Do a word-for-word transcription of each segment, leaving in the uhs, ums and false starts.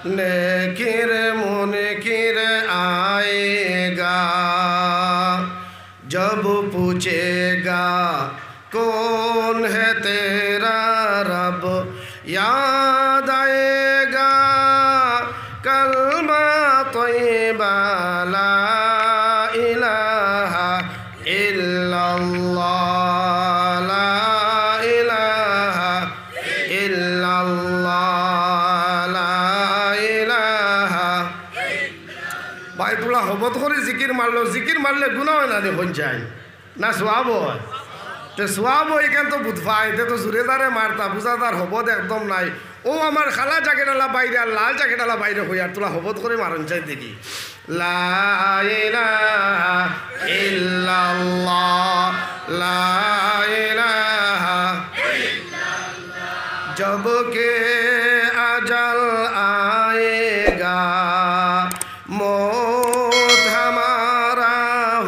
नेकिर मुनकिर आएगा, जब पूछेगा कौन है तेरा रब, याद आएगा कलमा तय्यबा ला इलाहा इल्लल्लाह ला इलाहा इल्लल्लाह ला इलाहा। भाई तुला हबत करे जिकिर मारलो, जिकिर मारले गुनाह হয় না রে, হন যায় না সওয়াব হয়। তে সওয়াব হয় কেন তো বুধফাই তে তো জুরে জারে মারতা বুঝাদার হবত একদম নাই। ও আমার খালা জাকেট আলা বাইরে আর লাল জাকেট আলা বাইরে হই আর তুলা হবত করে মারন যায় দেখি। লা ইলাহা ইল্লাল্লাহ লা ইলাহা ইল্লাল্লাহ। जब के अजल आएगा मौत हमारा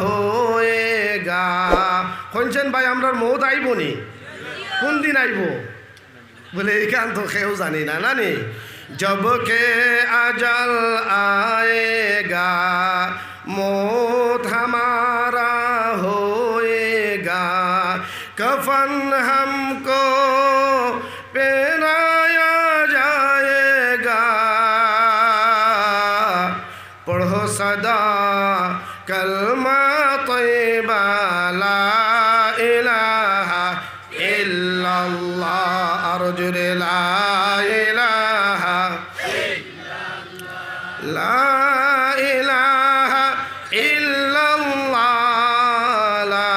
होएगा। শুনছেন ভাই আমরা মৌত আইব নি, কোন দিন আইব বলে এইখান তো কেউ জানি না নানি। जब के अजल आएगा मौत हमारा होएगा, कफन हमको पहनाया जाएगा। पढ़ो सदा कलमा तय्यबा ला इलाहा इल्लल्लाह और जुरे ला इलाहा ला इलाहा इल्लल्लाह ला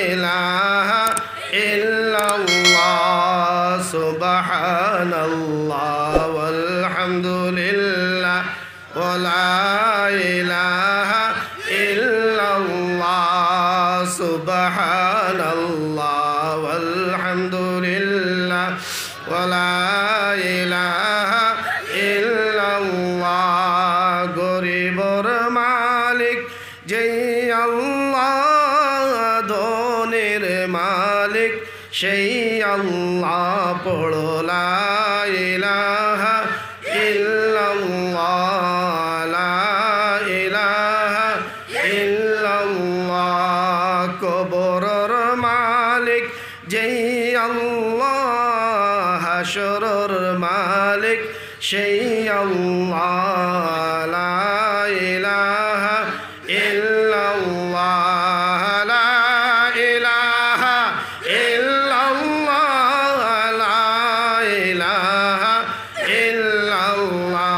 इलाहा इल्लल्लाह। सुबहानल्लाह वल्हम्दुलिल्लाह व ला इलाहा इल्लल्लाह। सुबहानल्लाह वल्हम्दुलिल्लाह व ला इलाहा इल्लल्लाह। गरीबर मालिक जय अल्लाह, दोनेर मालिक शय अल्लाह। पढ़ो ला इलाहा इल्लल्लाह ला इलाहा इल्लल्लाह। कबरर मालिक जय अल्लाह, हशरर मालिक शय अल्लाह। ला इलाहा इल्लल्लाह ला इलाहा इल्लल्लाह ला इलाहा इल्लल्लाह।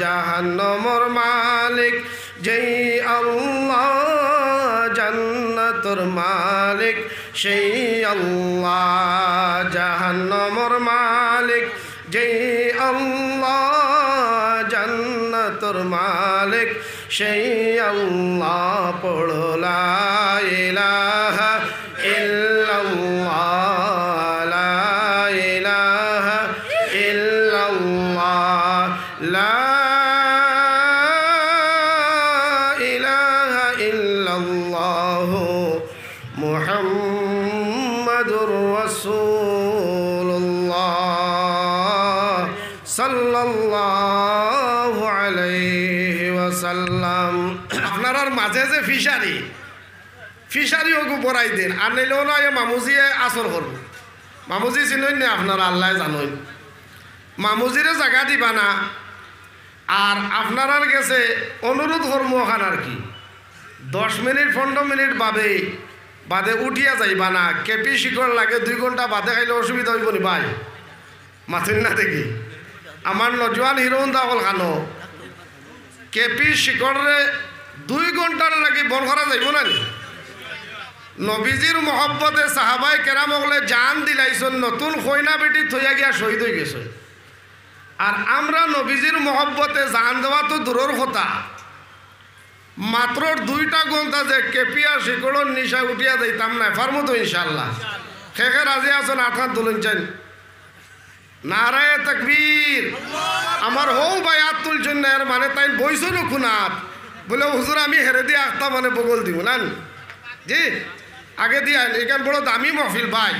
जहन्नमर मालिक जय अल्लाह, जन्नतर मालिक शय अल्लाह। जहन्नमर मालिक जय अल्लाह, जन्नतर मालिक शय अल्लाह। पढ़ो ला इलाहा इल्लल्लाह ला इलाहा इल्लल्लाह ला इलाहा इल्लल्लाह मुहम्मदुर रसूलुल्लाह सल्लल्लाहु अलैहि वसल्लम। আপনার মাঝে যে ফিশারি ফিশারি ওকে বড়াই দেন আর নিলেও না মামুজিয়ে আসর করব। মামুজি চিনেন না আপনারা, আল্লাহ জানেন। মামুজিরে জায়গা দিবা না। আর আপনারার কাছে অনুরোধ করবো ওখান আর কি দশ মিনিট পনেরো মিনিট বাদে বাদে উঠিয়া যাইবা না। কেপি শিকড় লাগে দুই ঘন্টা বাদে খাইলে অসুবিধা হইব নি ভাই, মাথেন না দেখি। আমার নজওয়ান হিরোন দা হল খানো কেপি শিকড়ে দুই ঘন্টার লাগে বল করা যাইব না নি। নবীজির মহব্বতে সাহাবাই কেরাম হলে জান দিলাইছেন, নতুন কইনা বেটি থইয়া গিয়া শহীদ হয়ে গেছে। আর আমরা নবীজির মহব্বতে জান দেওয়া তো দূরের কথা, মাত্র দুইটা ঘন্টা যে কেপিয়া শিকড়ন নিশা উঠিয়া যাইতাম না ফারমো তো ইনশাআল্লাহ। খেখে রাজি আছেন আঠান তুলুন চান নারায়ে তাকবীর। আমার হও বায়াত তুলছেন না এর মানে তাই বইছিল খুনাত বলে হুজুর আমি হেরে দিয়ে আখতা মানে বগল দিব না জি আগে দিয়ে। এখান বড় দামি মহফিল ভাই,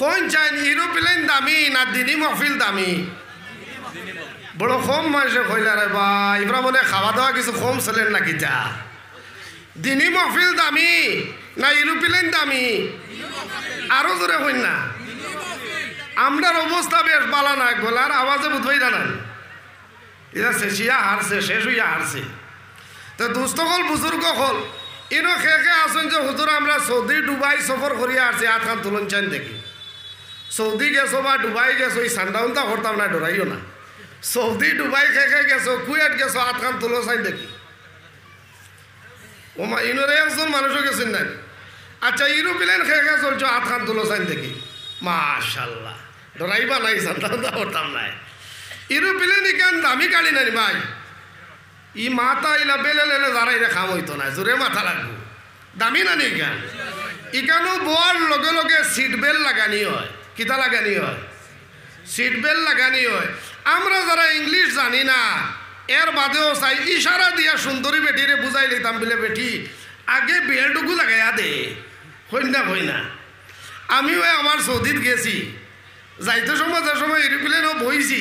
কোন চাই ইউরোপ্লেন দামি না দিনী মহফিল দামি? বড় কম বয়সে কইলা রে ভাই ইব্রা বলে খাওয়া দাওয়া কিছু কম চলেন না কিটা দিনই মাহফিল দামি না ইউরোপিয়ান দামি আরো জোরে কই না আমরার অবস্থা বেশ ভালো না গলার আওয়াজে বুঝাই জানান এটা শেষিয়া হারছে শেষ হইয়া হারছে তো দোস্তগল বুজুর্গ হল ইনো খেকে আসুন যে হুজুর আমরা সৌদি দুবাই সফর করিয়া আসছি আজকাল তুলন চান দেখি সৌদি গেছো বা দুবাই গেছো এই সান্ডাউনটা হরতাম না ডরাইও না সৌদি দুবাই খেকে গেছো কুয়েট গেছো আজকাল তুলন চান দেখি ওমা ইনোরে একজন মানুষও গেছেন না আচ্ছা ইউরোপিয়ান খেকে চলছো আজকাল তুলন চান দেখি মাশাল্লাহ ডরাইবা নাই সান্ডাউনটা হরতাম নাই ইউরোপিয়ান ইকান দামি গাড়ি নাই ভাই ই মাথা ইলা বেলে লেলে যারা এটা খাম হইতো না জোরে মাথা লাগবো দামি না নি ইকান ইকানো বোয়ার লগে লগে সিট বেল্ট লাগানি হয় কিতা লাগানি হয় সিট বেল্ট লাগানি হয় আমরা যারা ইংলিশ জানি না এর বাদেও চাই ইশারা দিয়া সুন্দরী বেটিরে বুঝাই নিতাম বলে বেটি আগে বেলটুকু লাগাইয়া দে হই না হই না আমিও একবার সৌদিত গেছি যাইতে সময় যে সময় এরোপ্লেনও বইছি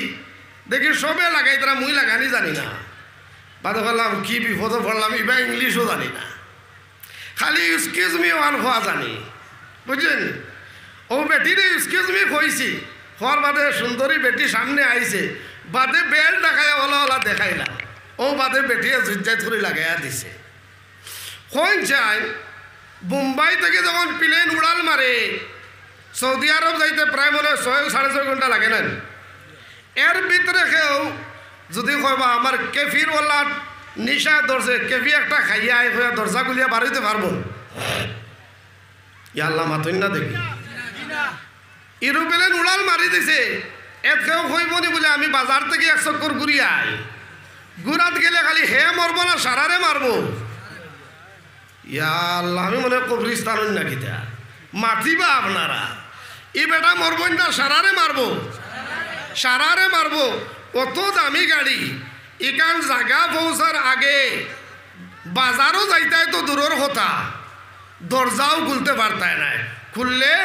দেখি সবে লাগাই তারা মুই লাগানি জানি না বাদে বললাম কি বিপদে পড়লাম ইবা ইংলিশও জানি না খালি এক্সকিউজ মি ওয়ান হওয়া জানি বুঝলেন ও বেটিরে এক্সকিউজ মি কইছি হওয়ার বাদে সুন্দরী বেটি সামনে আইছে বাদে বেল দেখায় ওলা ওলা দেখাইলাম ও বাদে বেটিয়ে জুজ্জাই ধরে লাগাইয়া দিছে কোন যায় মুম্বাই থেকে যখন প্লেন উড়াল মারে সৌদি আরব যাইতে প্রায় মনে হয় ছয় সাড়ে ছয় ঘন্টা লাগে না এর ভিতরে কেউ যদি কইবা আমার কেফির ওলা নিশা ধরছে কেফি একটা খাইয়া আই হইয়া দরজা গুলিয়া বাড়িতে পারবো ইয়া আল্লাহ মাতুন না দেখি ইউরোপেলেন উড়াল মারি দিছে এত কেউ কইব নি বলে আমি বাজার থেকে এক চক্কর ঘুরি আই ঘুরাত গেলে খালি হে মরবো না সারারে মারবো ইয়া আল্লাহ আমি মনে কবরিস্তান না কিতা মাতিবা আপনারা এই বেটা মরবো না সারারে মারবো সারারে মারবো কত দামি গাড়ি এখান জায়গা পৌঁছার আগে বাজারও যাইতে তো দূরের কথা দরজাও খুলতে পারতায় না খুললে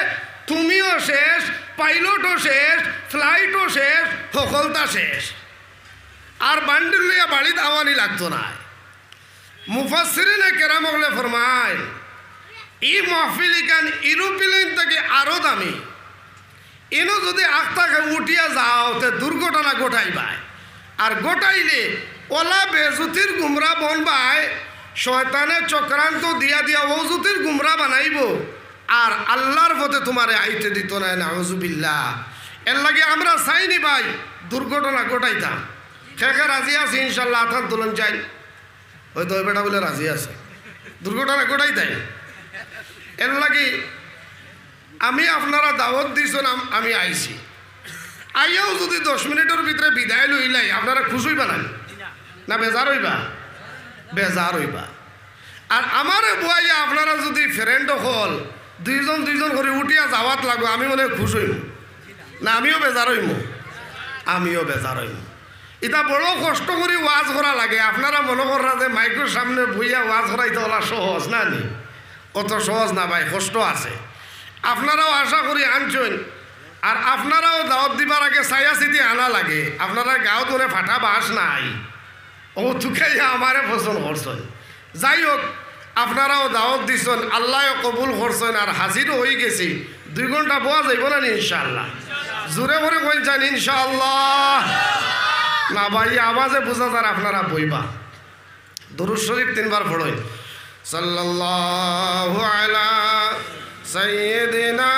তুমিও শেষ পাইলটও শেষ ফ্লাইটও শেষ সকলটা শেষ আর বান্ডিল লইয়া বাড়িতে আওয়ানি লাগতো না মুফাসসিরিনে কেরাম বলে ফরমায় এই মাহফিল এখান ইউরোপিয়ান থেকে আরও দামি এনো যদি আখটাকে উঠিয়া যাও তে দুর্ঘটনা ঘটাইবাই আর ঘটাইলে ওলা বেজুতির গুমরা বনবাই শয়তানের চক্রান্ত দিয়া দিয়া ওজুতির গুমরা বানাইব আর আল্লাহর পথে তোমারে আইতে দিত না নাউজুবিল্লাহ এর লাগে আমরা চাইনি ভাই দুর্ঘটনা ঘটাইতাম খেখে রাজি আছে ইনশাল্লাহ আথান তুলন চাই ওই দই বেটা বলে রাজি আছে দুর্ঘটনা ঘটাইতাই এর লাগে আমি আপনারা দাওয়াত দিয়েছেন আমি আইছি আইয়াও যদি দশ মিনিটের ভিতরে বিদায় লইলাই আপনারা খুশ হইবা না না বেজার হইবা বেজার হইবা আর আমার বুয়াইয়া আপনারা যদি ফ্রেন্ড হল দুইজন দুইজন করে উঠিয়া যাওয়াত লাগবো আমি মনে খুশ হইব না আমিও বেজার হইব আমিও বেজার হইব এটা বড় কষ্ট করে ওয়াজ করা লাগে আপনারা মনে করা যে মাইকের সামনে বইয়া ওয়াজ করাইতে ওলা সহজ না নি কত সহজ না ভাই কষ্ট আছে আপনারাও আশা করি আনছেন আর আপনারাও দাওয়াত দিবার আগে ছায়া সিটি আনা লাগে আপনারা গাঁও ধরে ফাটা বাস নাই ও তুকে আমারে পছন্দ করছেন যাই হোক আপনারাও দাওয়াত দিছেন আল্লাহও কবুল করছেন আর হাজিরও হয়ে গেছি দুই ঘন্টা বোয়া যাইব না ইনশাআল্লাহ জোরে ভরে কই যান ইনশাআল্লাহ না ভাই আওয়াজে বোঝা যার আপনারা বইবা দরুদ শরীফ তিনবার পড়েন সাল্লাল্লাহু আলা سيدنا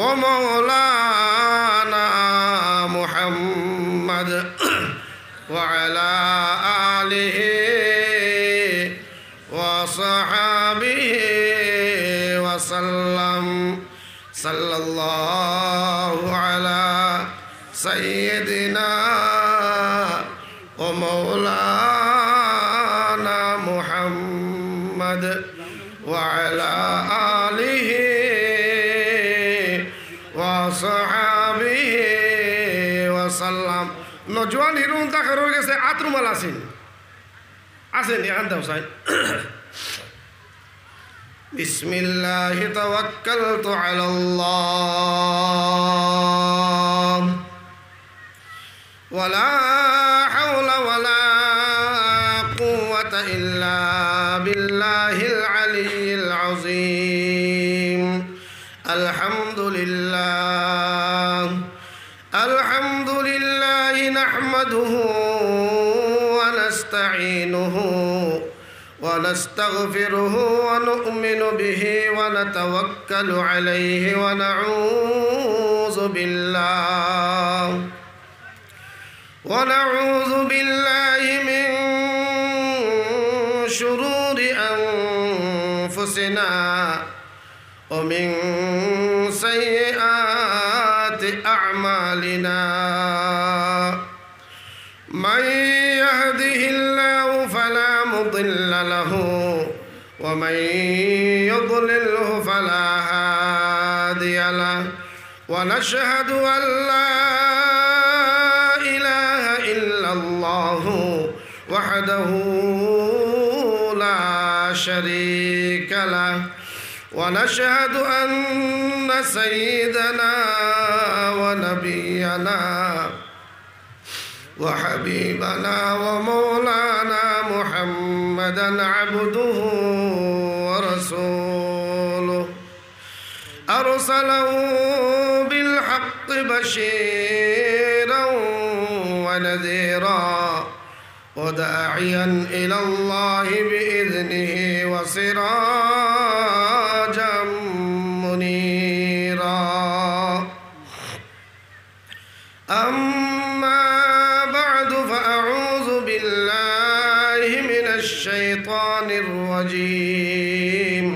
ومولانا محمد وعلى آله وصحبه وسلم صلى الله على سيدنا ومولانا محمد وعلى آله وصحبه وسلم নজওয়ান হিরুন তাকার হয়ে গেছে আতরুমাল আসেন আসেন এখান দাও সাই বিসমিল্লাহি তাওয়াক্কালতু আলাল্লাহ ولا حول ولا قوة إلا بالله العلي العظيم. الحمد لله الحمد لله نحمده ونستعينه ونستغفره ونؤمن به ونتوكل عليه ونعوذ بالله ونعوذ بالله من شرور أنفسنا ومن سيئات أعمالنا. من يهده الله فلا مضل له ومن يضلله فلا هادي له. ونشهد أن لا وحده لا شريك له. ونشهد أن سيدنا ونبينا وحبيبنا ومولانا محمدا عبده ورسوله، أرسله بالحق بشيرا ونذيرا وداعيا إلى الله بإذنه وسراجا منيرا. أما بعد فأعوذ بالله من الشيطان الرجيم.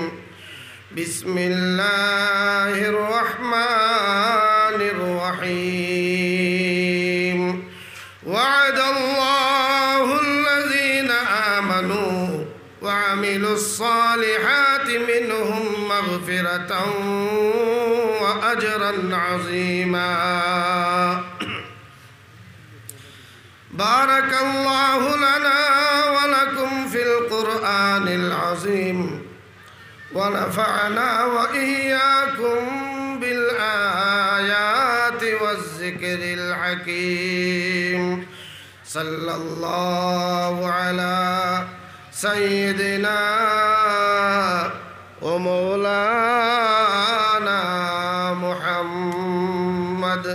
بسم الله الرحمن الرحيم. وعد وعملوا الصالحات منهم مغفرة وأجرا عظيما. بارك الله لنا ولكم في القرآن العظيم ونفعنا وإياكم بالآيات والذكر الحكيم. صلى الله على سيدنا ومولانا محمد.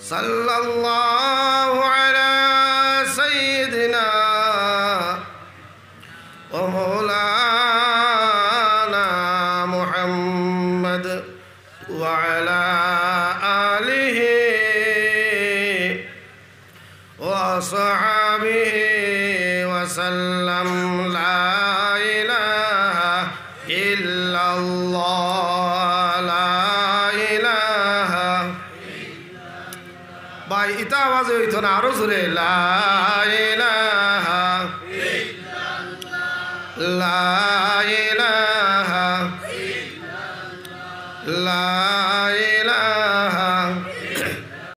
صلى الله على سيدنا ومولانا محمد وعلى آله وصحبه وسلم. لا إله إلا الله. لا إله باي إتا آواز হইতো না আরো জোরে লা ইলাহা ইল্লাল্লাহ লা